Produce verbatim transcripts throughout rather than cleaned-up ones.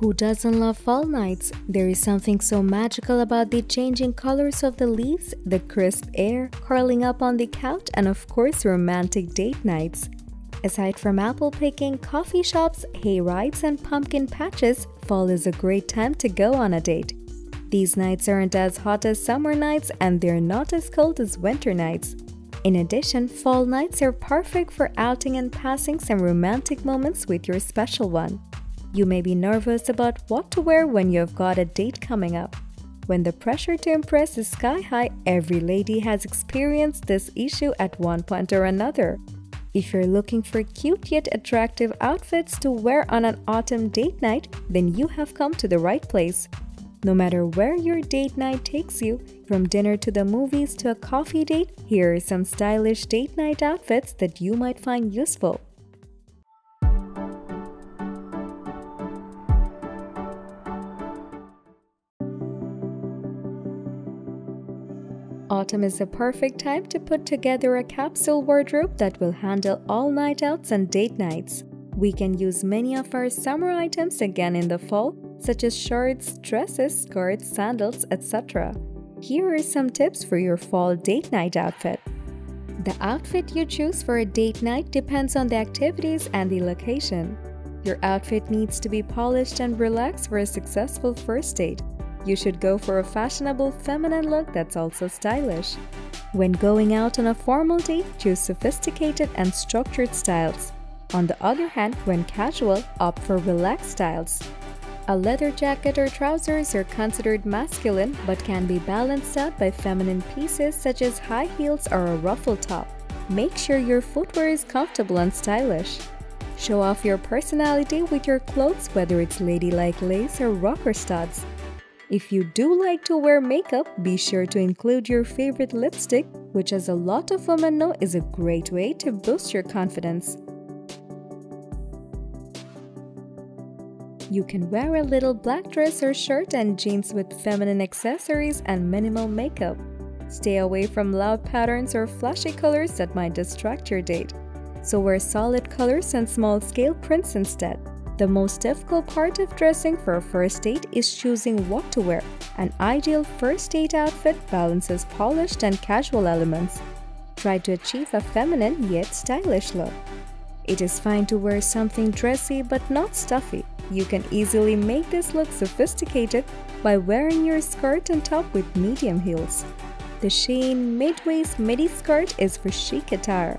Who doesn't love fall nights? There is something so magical about the changing colors of the leaves, the crisp air, curling up on the couch, and of course romantic date nights. Aside from apple picking, coffee shops, hay rides, and pumpkin patches, fall is a great time to go on a date. These nights aren't as hot as summer nights and they're not as cold as winter nights. In addition, fall nights are perfect for outing and passing some romantic moments with your special one. You may be nervous about what to wear when you've got a date coming up. When the pressure to impress is sky high, every lady has experienced this issue at one point or another. If you're looking for cute yet attractive outfits to wear on an autumn date night, then you have come to the right place. No matter where your date night takes you, from dinner to the movies to a coffee date, here are some stylish date night outfits that you might find useful. Autumn is the perfect time to put together a capsule wardrobe that will handle all night outs and date nights. We can use many of our summer items again in the fall, such as shorts, dresses, skirts, sandals, et cetera. Here are some tips for your fall date night outfit. The outfit you choose for a date night depends on the activities and the location. Your outfit needs to be polished and relaxed for a successful first date. You should go for a fashionable, feminine look that's also stylish. When going out on a formal date, choose sophisticated and structured styles. On the other hand, when casual, opt for relaxed styles. A leather jacket or trousers are considered masculine but can be balanced out by feminine pieces such as high heels or a ruffled top. Make sure your footwear is comfortable and stylish. Show off your personality with your clothes, whether it's ladylike lace or rocker studs. If you do like to wear makeup, be sure to include your favorite lipstick, which as a lot of women know is a great way to boost your confidence. You can wear a little black dress or shirt and jeans with feminine accessories and minimal makeup. Stay away from loud patterns or flashy colors that might distract your date. So wear solid colors and small-scale prints instead. The most difficult part of dressing for a first date is choosing what to wear. An ideal first date outfit balances polished and casual elements. Try to achieve a feminine yet stylish look. It is fine to wear something dressy but not stuffy. You can easily make this look sophisticated by wearing your skirt and top with medium heels. The Shein mid-waist midi skirt is for chic attire.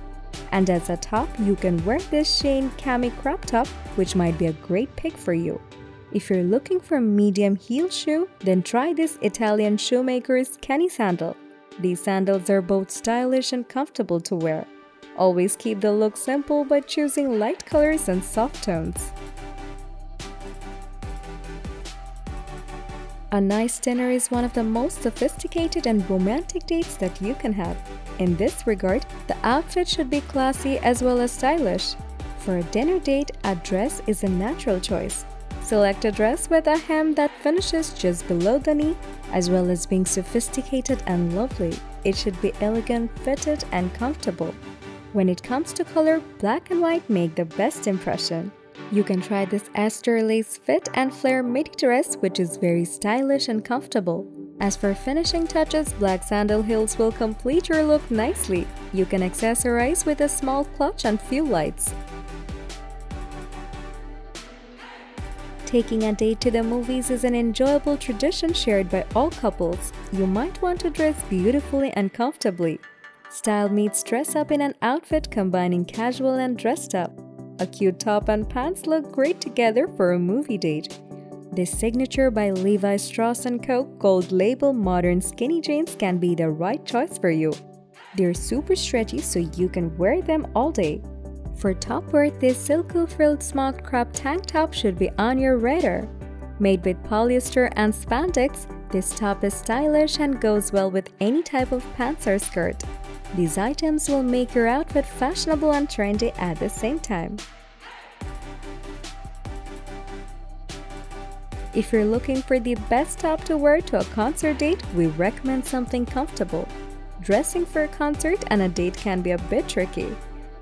And as a top, you can wear this Shein cami crop top, which might be a great pick for you. If you're looking for a medium heel shoe, then try this Italian Shoemaker's Kenny Sandal. These sandals are both stylish and comfortable to wear. Always keep the look simple by choosing light colors and soft tones. A nice dinner is one of the most sophisticated and romantic dates that you can have. In this regard, the outfit should be classy as well as stylish. For a dinner date, a dress is a natural choice. Select a dress with a hem that finishes just below the knee, as well as being sophisticated and lovely. It should be elegant, fitted, and comfortable. When it comes to color, black and white make the best impression. You can try this A S T R lace fit and flare midi dress, which is very stylish and comfortable. As for finishing touches, black sandal heels will complete your look nicely. You can accessorize with a small clutch and few lights. Taking a date to the movies is an enjoyable tradition shared by all couples. You might want to dress beautifully and comfortably. Style meets dress up in an outfit combining casual and dressed up. A cute top and pants look great together for a movie date. This signature by Levi Strauss and Co. gold label modern skinny jeans can be the right choice for you. They're super stretchy so you can wear them all day. For top wear, this CILKOO frilled smock crop tank top should be on your radar. Made with polyester and spandex, this top is stylish and goes well with any type of pants or skirt. These items will make your outfit fashionable and trendy at the same time. If you're looking for the best top to wear to a concert date, we recommend something comfortable. Dressing for a concert and a date can be a bit tricky.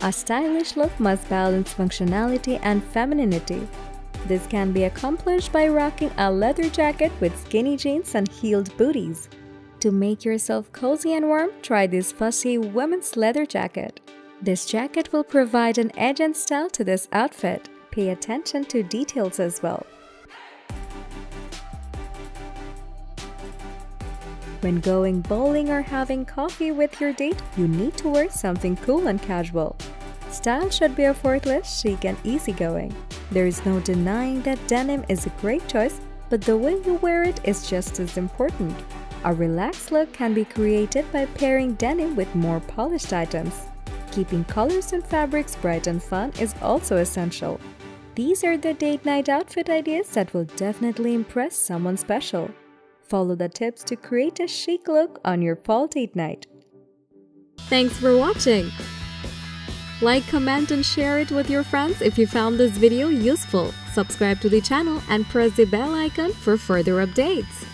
A stylish look must balance functionality and femininity. This can be accomplished by rocking a leather jacket with skinny jeans and heeled booties. To make yourself cozy and warm, try this Fahsyee women's leather jacket. This jacket will provide an edge and style to this outfit. Pay attention to details as well. When going bowling or having coffee with your date, you need to wear something cool and casual. Style should be effortless, chic and easygoing. There is no denying that denim is a great choice, but the way you wear it is just as important. A relaxed look can be created by pairing denim with more polished items. Keeping colors and fabrics bright and fun is also essential. These are the date night outfit ideas that will definitely impress someone special. Follow the tips to create a chic look on your fall date night. Thanks for watching. Like, comment and share it with your friends if you found this video useful. Subscribe to the channel and press the bell icon for further updates.